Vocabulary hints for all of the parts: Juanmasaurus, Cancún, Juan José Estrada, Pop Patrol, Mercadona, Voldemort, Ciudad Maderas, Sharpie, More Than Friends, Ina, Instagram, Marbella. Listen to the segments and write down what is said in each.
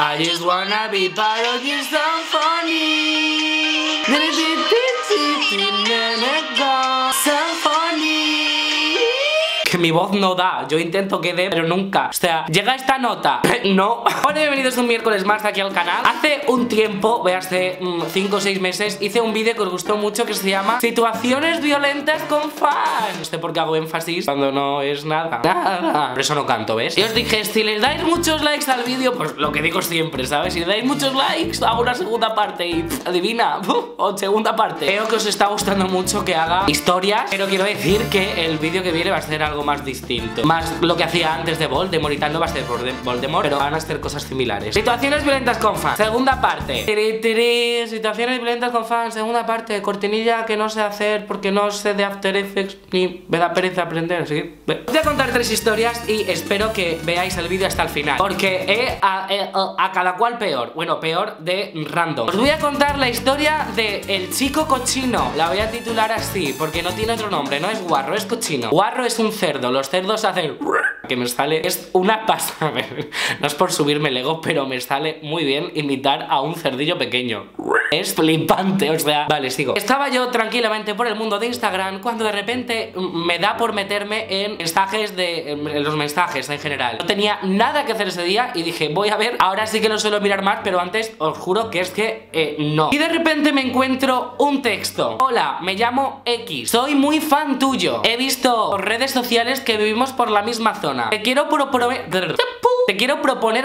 I just wanna be part of your song funny. Que mi voz no da, yo intento que dé, pero nunca. O sea, llega esta nota. No. Hola, bienvenidos un miércoles más aquí al canal. Hace un tiempo, hace 5 o 6 meses, hice un vídeo que os gustó mucho que se llama Situaciones violentas con fans. No sé por qué hago énfasis cuando no es nada. Nada. Por eso no canto, ¿ves? Y os dije, si les dais muchos likes al vídeo, pues lo que digo siempre, ¿sabes? Si le dais muchos likes, hago una segunda parte y adivina, o segunda parte. Creo que os está gustando mucho que haga historias, pero quiero decir que el vídeo que viene va a ser algo más distinto, más lo que hacía antes de Voldemort y tal. No va a ser Voldemort, pero van a ser cosas similares. Situaciones violentas con fans, segunda parte. Situaciones violentas con fans, segunda parte. Cortinilla que no sé hacer porque no sé de After Effects ni me da pereza aprender, ¿sí? Voy a contar 3 historias y espero que veáis el vídeo hasta el final, porque a cada cual peor. Bueno, peor de random. Os voy a contar la historia de el chico cochino. La voy a titular así porque no tiene otro nombre, no es guarro, es cochino. Guarro es un cerdo, los cerdos hacen que me sale, es una pasada. No es por subirme el ego, pero me sale muy bien imitar a un cerdillo pequeño. Es flipante, o sea. Vale, sigo. Estaba yo tranquilamente por el mundo de Instagram cuando de repente me da por meterme en mensajes de los mensajes en general. No tenía nada que hacer ese día y dije, voy a ver. Ahora sí que lo suelo mirar más, pero antes os juro que es que no. Y de repente me encuentro un texto. Hola, me llamo X, soy muy fan tuyo. He visto redes sociales que vivimos por la misma zona. Te quiero proponer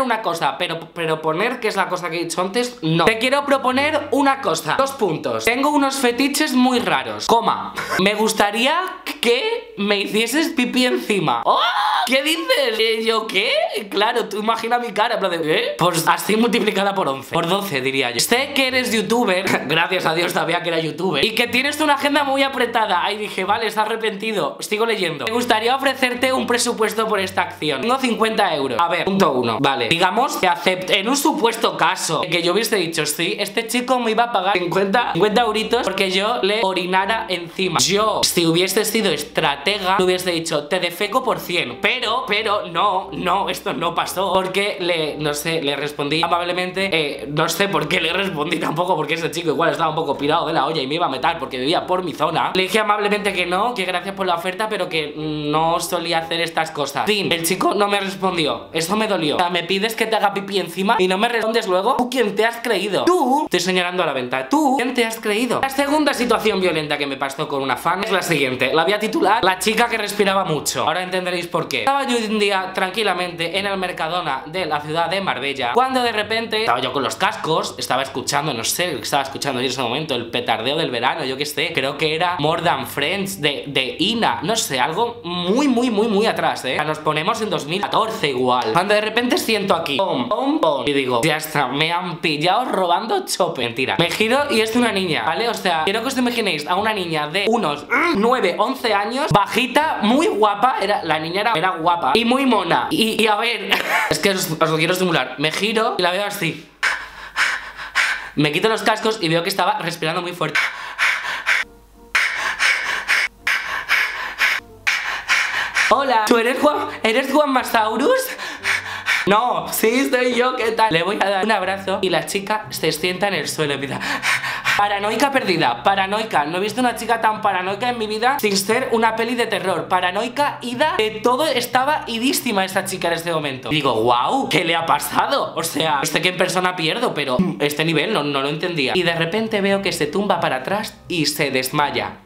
una cosa, pero proponer, que es la cosa que he dicho antes, no. Te quiero proponer una cosa. 2 puntos. Tengo unos fetiches muy raros, coma. Me gustaría que me hicieses pipí encima. ¡Oh! ¿Qué dices? ¿Yo qué? Claro, tú imagina mi cara, pero de ¿eh? Pues así multiplicada por 11, por 12 diría yo. Sé que eres youtuber, gracias a Dios sabía que era youtuber, y que tienes una agenda muy apretada. Ahí dije, vale, está arrepentido. Sigo leyendo. Me gustaría ofrecerte un presupuesto por esta acción. Tengo 50 euros. A ver, punto 1. Vale, digamos que acepto. En un supuesto caso que yo hubiese dicho, sí, este chico me iba a pagar 50 euritos porque yo le orinara encima. Yo, si hubiese sido estratega, hubiese dicho, te defeco por 100. Pero no, esto no pasó. Porque no sé, le respondí amablemente. No sé por qué le respondí tampoco, porque ese chico igual estaba un poco pirado de la olla y me iba a matar porque vivía por mi zona. Le dije amablemente que no, que gracias por la oferta, pero que no solía hacer estas cosas. Fin. El chico no me respondió. Eso me dolió. O sea, me pides que te haga pipí encima y no me respondes luego. ¿Tú quién te has creído? Tú. Estoy señalando a la ventana. ¿Tú quién te has creído? La segunda situación violenta que me pasó con una fan es la siguiente. La voy a titular La chica que respiraba mucho. Ahora entenderéis por qué. Estaba yo un día tranquilamente en el Mercadona de la ciudad de Marbella cuando de repente estaba yo con los cascos, estaba escuchando, no sé lo que estaba escuchando yo en ese momento, el petardeo del verano, yo qué sé, creo que era More Than Friends de Ina, no sé, algo muy atrás, nos ponemos en 2014 igual, cuando de repente siento aquí, pom, pom, pom, y digo, ya está, me han pillado robando chope, mentira, me giro y es una niña, ¿vale? O sea, quiero que os imaginéis a una niña de unos 9, 11 años, bajita, muy guapa, la niña era guapa y muy mona. Y a ver, es que os lo quiero simular. Me giro y la veo así. Me quito los cascos y veo que estaba respirando muy fuerte. Hola, ¿tú eres Juanmasaurus? No, sí, soy yo, ¿qué tal? Le voy a dar un abrazo y la chica se sienta en el suelo y empieza... Paranoica perdida, paranoica. No he visto una chica tan paranoica en mi vida sin ser una peli de terror. Paranoica, ida, de todo, estaba idísima esta chica en este momento. Y digo, wow, ¿qué le ha pasado? O sea, no sé qué en persona pierdo, pero este nivel no lo entendía. Y de repente veo que se tumba para atrás y se desmaya.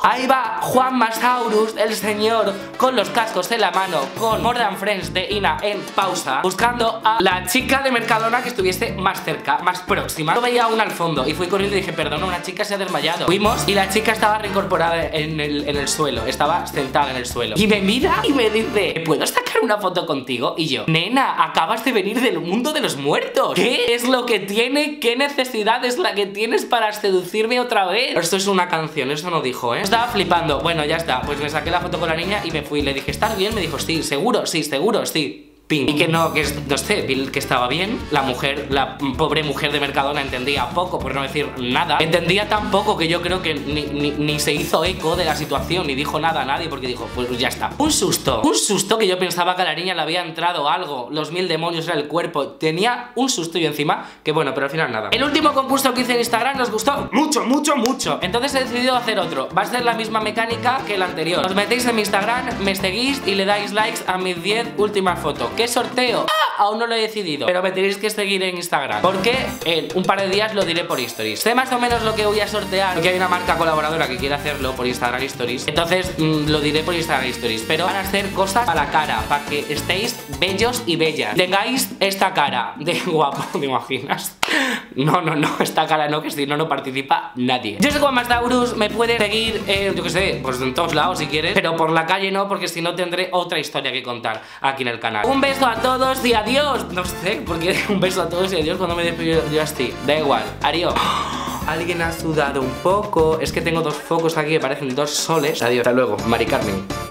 Ahí va Juanmasaurus, el señor, con los cascos en la mano, con More Than Friends de Ina en pausa, buscando a la chica de Mercadona que estuviese más cerca, más próxima. Yo veía una al fondo y fui corriendo y dije, perdona, una chica se ha desmayado. Fuimos y la chica estaba reincorporada en el suelo, estaba sentada en el suelo. Y me mira y me dice, ¿me puedo sacar una foto contigo? Y yo, nena, acabas de venir del mundo de los muertos. ¿Qué es lo que tiene? ¿Qué necesidad es la que tienes para seducirme otra vez? Esto es una canción, eso no dijo, ¿eh? Estaba flipando. Bueno, ya está. Pues me saqué la foto con la niña y me fui. Le dije, ¿estás bien? Me dijo, sí, seguro, sí, seguro, sí. Ping. Y que no sé, que estaba bien. La mujer, la pobre mujer de Mercadona entendía poco, por no decir nada. Entendía tan poco que yo creo que ni se hizo eco de la situación, ni dijo nada a nadie, porque dijo, pues ya está. Un susto que yo pensaba que a la niña le había entrado algo. Los 1000 demonios era el cuerpo. Tenía un susto y encima, que bueno, pero al final nada. El último concurso que hice en Instagram nos gustó mucho, mucho, mucho. Entonces he decidido hacer otro. Va a ser la misma mecánica que el anterior. Os metéis en mi Instagram, me seguís y le dais likes a mis 10 últimas fotos. ¿Qué sorteo? ¡Ah! Aún no lo he decidido, pero me tenéis que seguir en Instagram, porque en un par de días lo diré por stories. Sé más o menos lo que voy a sortear, porque hay una marca colaboradora que quiere hacerlo por Instagram Stories. Entonces lo diré por Instagram Stories. Pero van a hacer cosas a la cara, para que estéis bellos y bellas. Tengáis esta cara de guapo, ¿te imaginas? No, no, no, esta cara no, que si no, no participa nadie. Yo soy Juanmasaurus, me puede seguir, yo que sé, pues en todos lados si quieres, pero por la calle no, porque si no tendré otra historia que contar aquí en el canal. Un beso a todos y adiós. No sé, porque un beso a todos y adiós cuando me despido yo así. Da igual, adiós. Alguien ha sudado un poco. Es que tengo dos focos aquí que parecen dos soles. Adiós, hasta luego, Mari Carmen.